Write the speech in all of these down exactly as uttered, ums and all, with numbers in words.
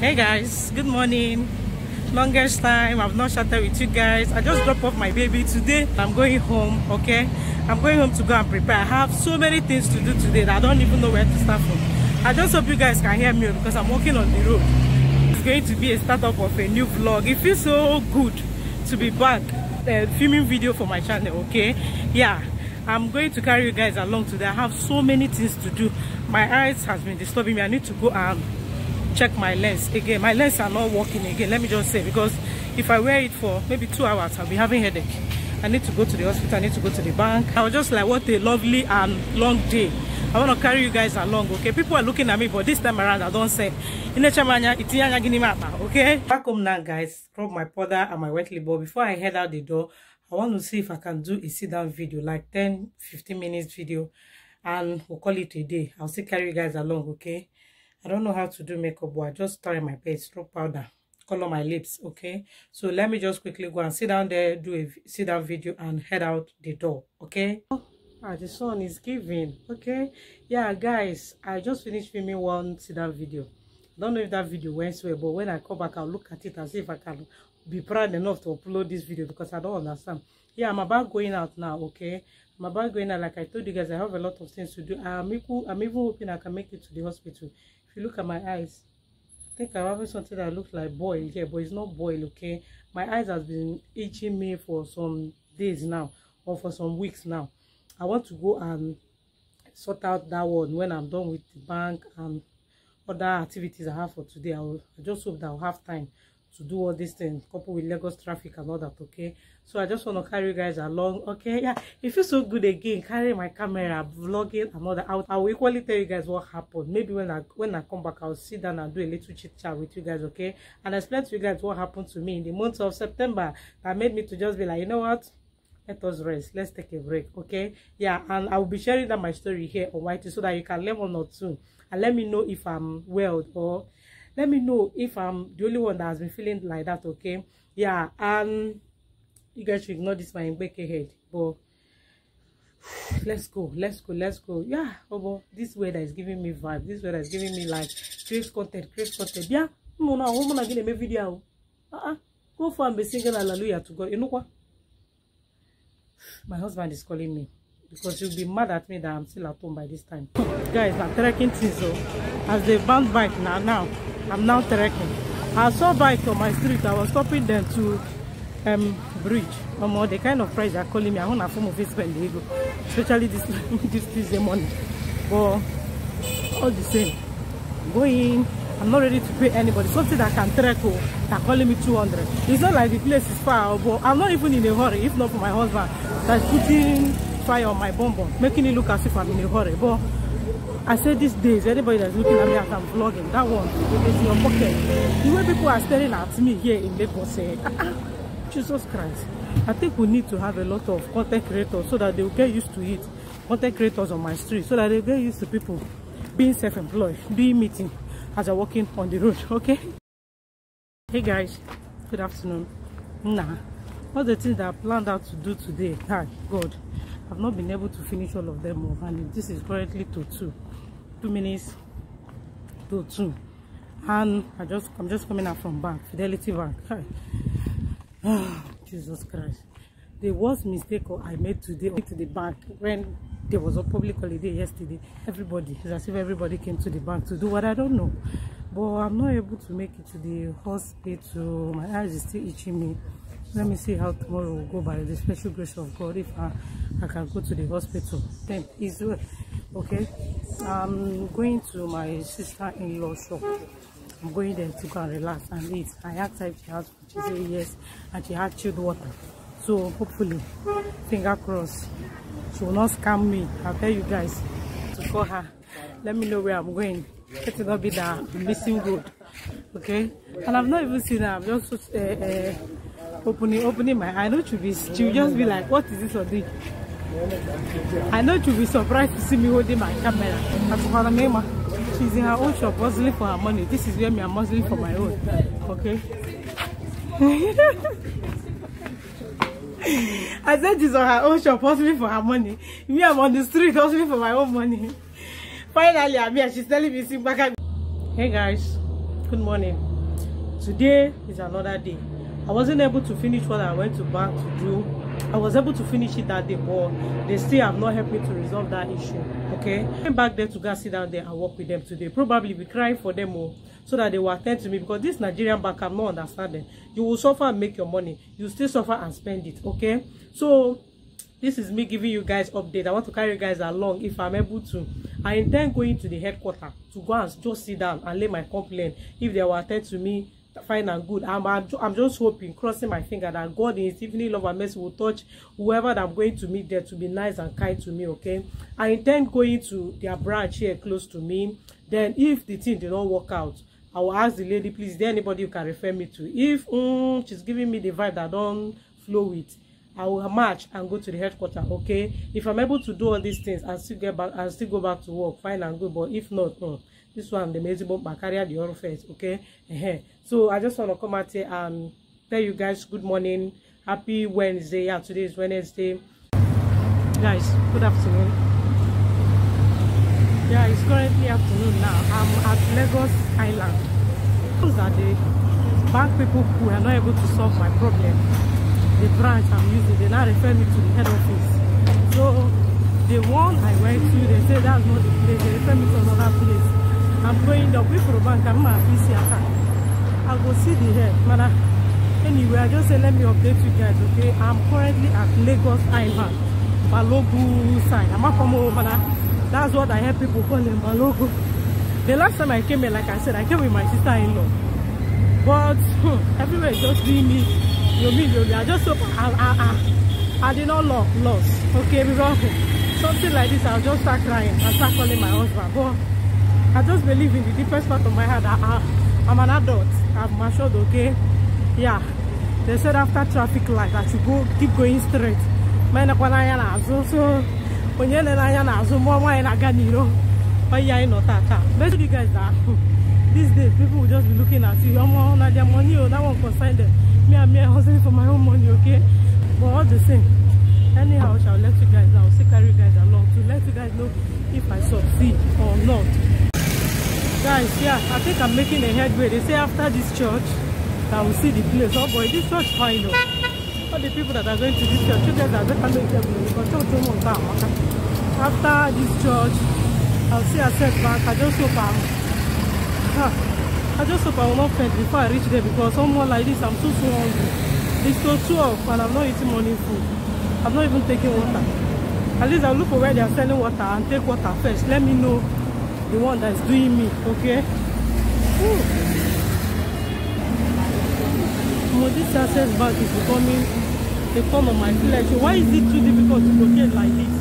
Hey guys, good morning. Longest time I've not chatted with you guys. I just dropped off my baby today. I'm going home, okay? I'm going home to go and prepare. I have so many things to do today that I don't even know where to start from. I just hope you guys can hear me because I'm walking on the road. It's going to be a startup of a new vlog. It feels so good to be back uh, filming video for my channel, okay? Yeah, I'm going to carry you guys along today. I have so many things to do. My eyes has been disturbing me. I need to go and check my lens again. My lens are not working again, let me just say, because if I wear it for maybe two hours I'll be having headache. I need to go to the hospital, I need to go to the bank. I was just like, what a lovely and long day. I want to carry you guys along, okay? People are looking at me, but this time around I don't say. Okay? Back home now, guys. Rub my powder and my wet lip balm. Before I head out the door, I want to see if I can do a sit-down video, like ten to fifteen minutes video, and we'll call it a day. I'll still carry you guys along, okay? I don't know how to do makeup, but I just try my best, throw powder, color my lips, okay? So let me just quickly go and sit down there, do a sit-down video, and head out the door, okay? Ah, the sun is giving, okay? Yeah, guys, I just finished filming one sit-down video. I don't know if that video went well, but when I come back, I'll look at it and see if I can be proud enough to upload this video because I don't understand. Yeah, I'm about going out now, okay? I'm about going out. Like I told you guys, I have a lot of things to do. I'm even, I'm even hoping I can make it to the hospital. If you look at my eyes, I think I'm having something that looks like boil. Yeah, but it's not boil, okay? My eyes has been itching me for some days now, or for some weeks now. I want to go and sort out that one when I'm done with the bank and other activities I have for today. I, will, I just hope that I'll have time to do all these things, coupled with Lagos traffic and all that, okay? So I just want to carry you guys along, okay? Yeah, it feels so good again, carrying my camera, vlogging and all that. I will equally tell you guys what happened. Maybe when I when I come back, I'll sit down and do a little chit chat with you guys, okay? And explain to you guys what happened to me in the month of September that made me to just be like, you know what? Let us rest. Let's take a break, okay? Yeah, and I will be sharing that my story here on Y T so that you can learn one or two. And let me know if I'm well, or let me know if I'm the only one that has been feeling like that, okay? Yeah, and you guys should ignore this my Mbeke head, but let's go, let's go, let's go. Yeah, Obo, this weather is giving me vibe. This weather is giving me like create content, create content. Yeah, no, no, I'm gonna get a video. Uh-uh. Go for and be singing hallelujah to God. You know what? My husband is calling me because you'll be mad at me that I'm still at home by this time. Guys, I'm trekking things, so as they bound back now, now I'm now trekking. I saw bike on my street. I was stopping them to um bridge. Um, or the kind of price they're calling me. I want a form of Facebook legal, especially this this Tuesday morning. But all the same, going. I'm not ready to pay anybody. Something that can trek, they're calling me two hundred. It's not like the place is far, but I'm not even in a hurry. If not for my husband, that's putting fire on my bum bum, making it look as if I'm in a hurry. But I say these days, anybody that's looking at me as I'm vlogging, that one is in your pocket. The way people are staring at me here in Lagos, say, ah, Jesus Christ. I think we need to have a lot of content creators so that they will get used to it. Content creators on my street, so that they get used to people being self-employed, doing meeting as I'm walking on the road, okay? Hey guys, good afternoon. Nah, all the things that I planned out to do today, thank God, I've not been able to finish all of them, and this is currently to two two minutes to two, and i just i'm just coming out from bank, Fidelity Bank. Oh, Jesus Christ, the worst mistake I made today to the bank. When there was a public holiday yesterday, everybody, it's as if everybody came to the bank to do what I don't know, but I'm not able to make it to the hospital. My eyes is still itching me. Let me see how tomorrow will go by the special grace of God, if I, I can go to the hospital. Then it's okay. I'm going to my sister-in-law shop. I'm going there to go and relax and eat. I asked her if she had food. She said yes, and she had chilled water. So hopefully, finger crossed, she will not scam me. I'll tell you guys to call her. Let me know where I'm going. It will not be the missing road, okay? And I've not even seen her. I'm just uh, uh, opening opening my eye. I know she'll be, she'll just be like, what is this or this? I know she'll be surprised to see me holding my camera. She's in her own shop hustling for her money. This is where me I'm hustling for my own, okay? I said she's on her own shop hustling for her money. Me, I'm on the street hustling for my own money. Finally, I'm here. She's telling me, sit back. Hey guys, Good morning. Today is another day. I wasn't able to finish what I went to bank to do. I was able to finish it that day, but they still have not helped me to resolve that issue. Okay, I came back there to go sit down there and work with them today. Probably be crying for them all, so that they will attend to me, because this Nigerian bank, I'm not understanding. You will suffer and make your money. You still suffer and spend it. Okay, so this is me giving you guys update. I want to carry you guys along if I'm able to. I intend going to the headquarters to go and just sit down and lay my complaint. If they will attend to me, fine and good. I'm, I'm, I'm just hoping, crossing my finger, that God in his infinite love and mercy will touch whoever that I'm going to meet there to be nice and kind to me, okay? I intend going to their branch here close to me. Then if the thing did not work out, I will ask the lady, please, is there anybody you can refer me to? If um, she's giving me the vibe that don't flow with, I will march and go to the headquarters, okay? If I'm able to do all these things and still get back and still go back to work, fine and good. But if not, mm, this one, the amazing bomb, I carry the other face, okay? So I just want to come out here and tell you guys good morning, happy Wednesday. Yeah, today is Wednesday, guys. Good afternoon. Yeah, it's currently afternoon now. I'm at Lagos Island. Those are the bank people who are not able to solve my problem. The branch I'm using, they now refer me to the head office. So the one I went to, they say that's not the place. They refer me to another place. I'm going the people bank. I'm not busy. I go see the head. But anyway, I just say let me update you guys. Okay, I'm currently at Lagos Island, Balogu side. I'm not from over there. That's what I heard people call them, Balogu. The last time I came here, like I said, I came with my sister-in-law. But hmm, everywhere just being me. I just hope I, I, I, I did not lock, lost, okay, because something like this, I'll just start crying and start calling my husband. But I just believe in the deepest part of my heart that I, I'm an adult, I've matured, okay? Yeah, they said after traffic light that you go, keep going straight. Basically, guys, that these days, people will just be looking at you, oh, their money, oh, that won't consign them. Me, I'm here hustling for my own money, okay? But all the same, anyhow, I shall let you guys know. I will still carry you guys along to let you guys know if I succeed or not. Guys, yeah, I think I'm making a headway. They say after this church, I will see the place. Oh boy, this church final. All the people that are going to this church, you guys are better make them because after this church, I'll see a setback. I just hope I'm... I just hope I will not faint before I reach there, because someone like this, I'm so so hungry. It's so twelve and I'm not eating morning food. I'm not even taking water. At least I'll look for where they are selling water and take water first. Let me know the one that's doing me, okay? Ooh. Well, this access bank is becoming the form of my flesh. Why is it too difficult to locate like this?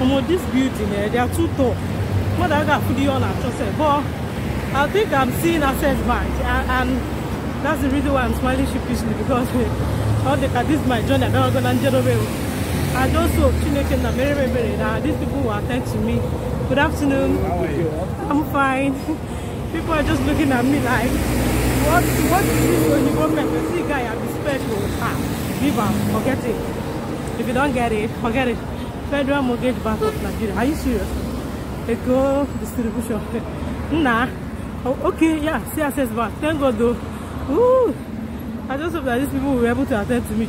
Well, this building, eh, they are too tall. What I got put on at yourself, but I think I'm seeing access bank, and, and that's the reason why I'm smiling sheepishly, because all the this is my journey. I don't go and get away. I just hope Chineke na very very very that these people will attend to me. Good afternoon. How are you? I'm fine. People are just looking at me like, what what is this when you go back? You see, guy, I'm special. Ah, give up, forget it. If you don't get it, forget it. Federal Mortgage Bank of Nigeria. Are you serious? They go distribution. Nah. Oh, okay, yeah, see access bank. Thank God though. Ooh, I just hope that these people will be able to attend to me.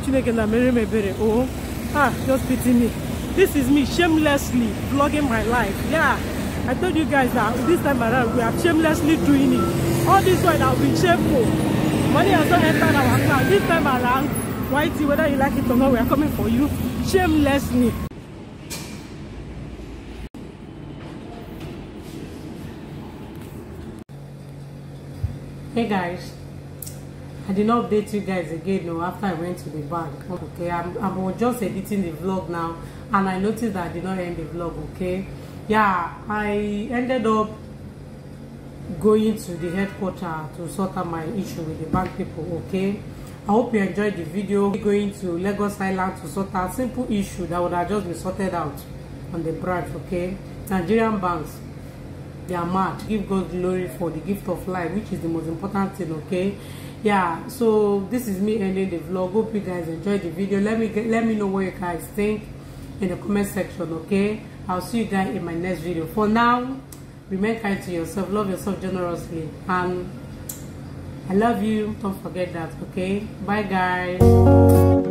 Oh, ah, just pity me. This is me shamelessly vlogging my life. Yeah, I told you guys that this time around we are shamelessly doing it. All this while I'll be shameful. Money has not entered our account. This time around, Whitey, whether you like it or not, we are coming for you shamelessly. Hey guys, I did not update you guys again no, after I went to the bank. Okay, I'm, I'm just editing the vlog now, and I noticed that I did not end the vlog, okay? Yeah, I ended up going to the headquarters to sort out my issue with the bank people, okay? I hope you enjoyed the video. We're going to Lagos Island to sort out a simple issue that would have just been sorted out on the branch, okay? Nigerian banks, they are mad. Give God glory for the gift of life, which is the most important thing, okay? Yeah, so this is me ending the vlog. Hope you guys enjoyed the video. Let me get, let me know what you guys think in the comment section, okay? I'll see you guys in my next video. For now, remain kind to yourself, love yourself generously, and I love you. Don't forget that, okay? Bye, guys.